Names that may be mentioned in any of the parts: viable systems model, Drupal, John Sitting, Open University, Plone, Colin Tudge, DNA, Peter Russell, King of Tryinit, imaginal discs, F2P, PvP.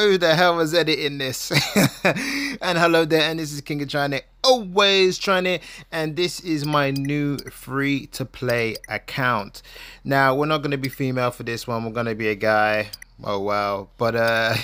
who the hell was editing this? And hello there, and this is King of Tryinit, always Tryinit, and this is my new free to play account. Now, we're not going to be female for this one, we're going to be a guy. Oh wow. But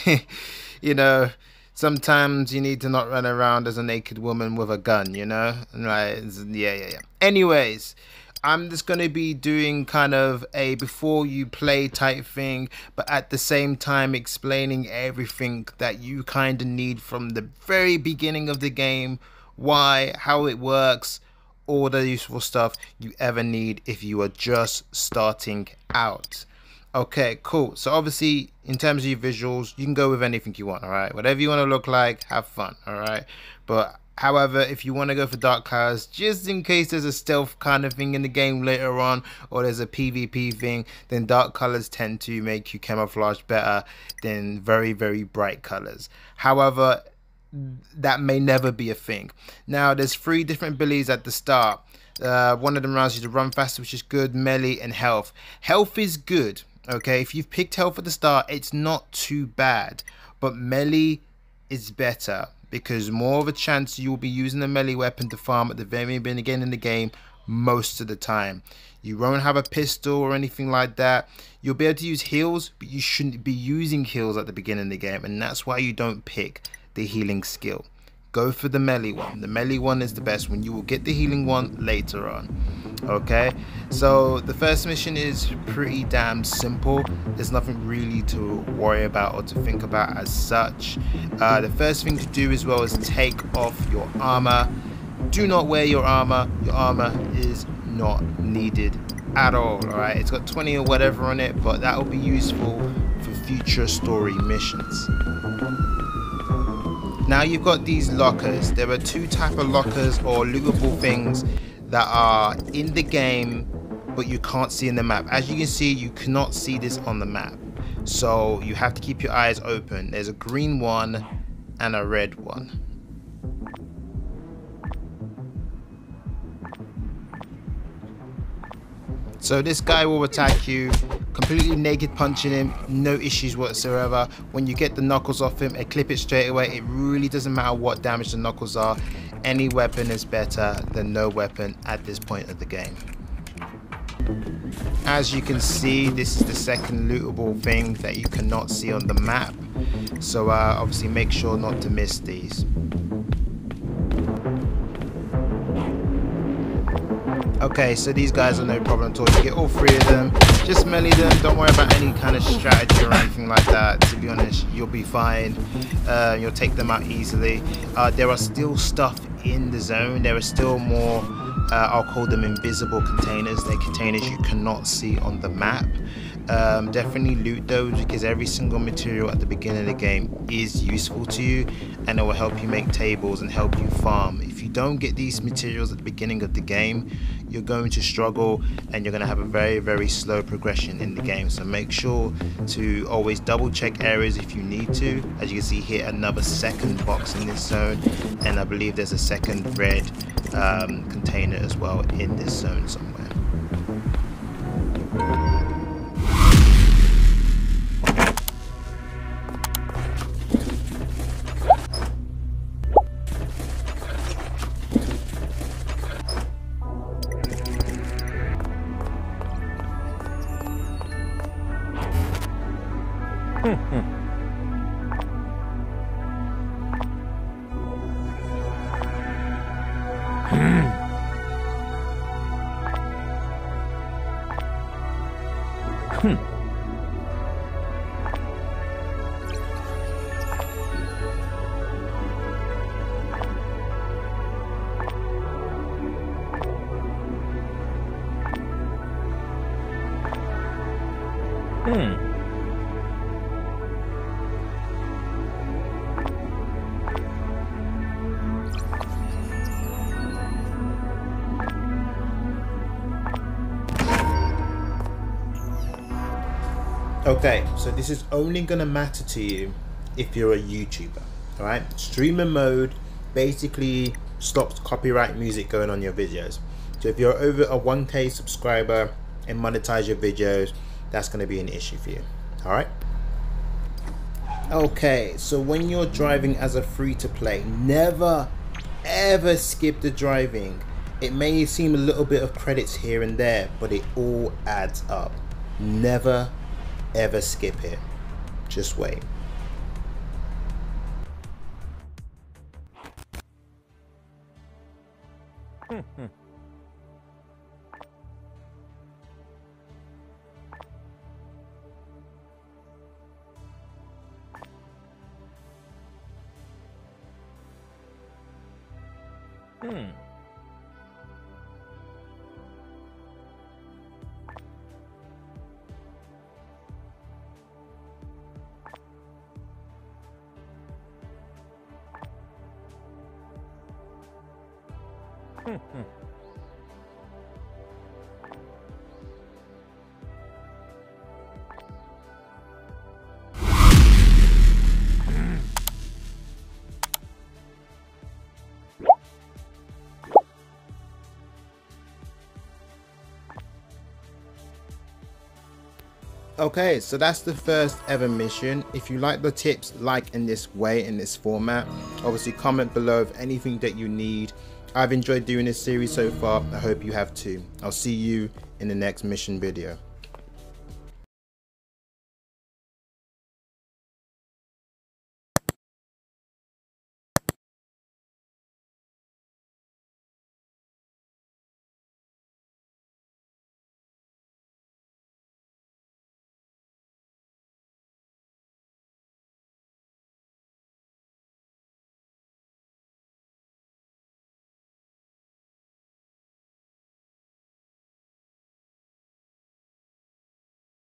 you know, sometimes you need to not run around as a naked woman with a gun, you know? Right? Yeah. Anyways, I'm just going to be doing kind of a before you play type thing, but at the same time explaining everything that you kind of need from the very beginning of the game, why, how it works, all the useful stuff you ever need if you are just starting out. Okay, cool. So obviously, in terms of your visuals, you can go with anything you want, all right? Whatever you want to look like, have fun, all right? But however, if you want to go for dark clouds, just in case there's a stealth kind of thing in the game later on, or there's a PvP thing, then dark colors tend to make you camouflage better than very, very bright colors. However, that may never be a thing. Now, there's three different abilities at the start. One of them allows you to run faster, which is good, melee, and health. Health is good, okay? If you've picked health at the start, it's not too bad, but melee is better, because more of a chance you will be using the melee weapon to farm at the very beginning of the game most of the time. You won't have a pistol or anything like that. You'll be able to use heals, but you shouldn't be using heals at the beginning of the game, and that's why you don't pick the healing skill. Go for the melee one. The melee one is the best one. You will get the healing one later on. Okay, so the first mission is pretty damn simple. There's nothing really to worry about or to think about as such. The first thing to do as well is take off your armor. Do not wear your armor. Your armor is not needed at all right? It's got 20 or whatever on it, but that will be useful for future story missions. Now you've got these lockers. There are two types of lockers or lootable things that are in the game, but you can't see in the map. As you can see, you cannot see this on the map, so you have to keep your eyes open. There's a green one and a red one. So this guy will attack you, completely naked, punching him, no issues whatsoever. When you get the knuckles off him, clip it straight away. It really doesn't matter what damage the knuckles are. Any weapon is better than no weapon at this point of the game. As you can see, this is the second lootable thing that you cannot see on the map, so obviously make sure not to miss these. Okay, so these guys are no problem at all. You get all three of them, just melee them, don't worry about any kind of strategy or anything like that. To be honest, you'll be fine. You'll take them out easily. There are still stuff in the zone. There are still more, I'll call them invisible containers. They're containers you cannot see on the map. Definitely loot those, because every single material at the beginning of the game is useful to you, and it will help you make tables and help you farm. If you don't get these materials at the beginning of the game, you're going to struggle, and you're going to have a very, very slow progression in the game. So make sure to always double check areas if you need to. As you can see here, another second box in this zone, and I believe there's a second red container as well in this zone somewhere. Okay, so this is only gonna matter to you if you're a YouTuber, all right? Streamer mode basically stops copyright music going on your videos. So if you're over a 1K subscriber and monetize your videos, that's gonna be an issue for you, all right? Okay, so when you're driving as a free-to-play, never ever skip the driving. It may seem a little bit of credits here and there, but it all adds up. Never ever skip it. Just wait. Okay, so that's the first ever mission. If you like the tips like in this way, in this format, obviously comment below of anything that you need. I've enjoyed doing this series so far. I hope you have too. I'll see you in the next mission video.